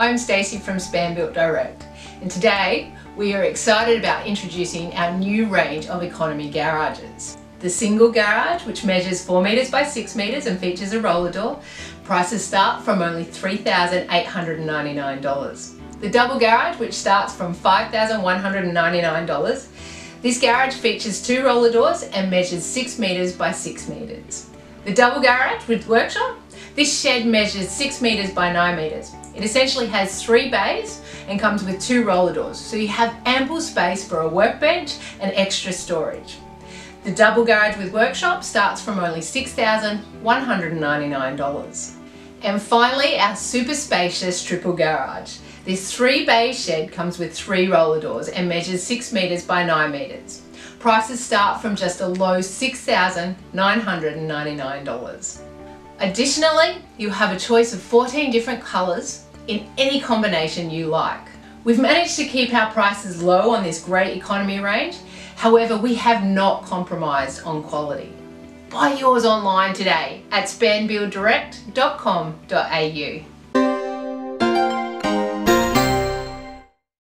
I'm Stacey from Spanbilt Direct, and today we are excited about introducing our new range of economy garages. The single garage, which measures 4 metres by 6 metres and features a roller door, prices start from only $3,899. The double garage, which starts from $5,199. This garage features 2 roller doors and measures 6 metres by 6 metres. The double garage with workshop, this shed measures 6 metres by 9 metres. It essentially has 3 bays and comes with 2 roller doors, so you have ample space for a workbench and extra storage. The double garage with workshop starts from only $6,199. And finally, our super spacious triple garage. This 3 bay shed comes with 3 roller doors and measures 6 metres by 9 metres. Prices start from just a low $6,999. Additionally, you have a choice of 14 different colours in any combination you like. We've managed to keep our prices low on this great economy range, however we have not compromised on quality. Buy yours online today at spanbiltdirect.com.au.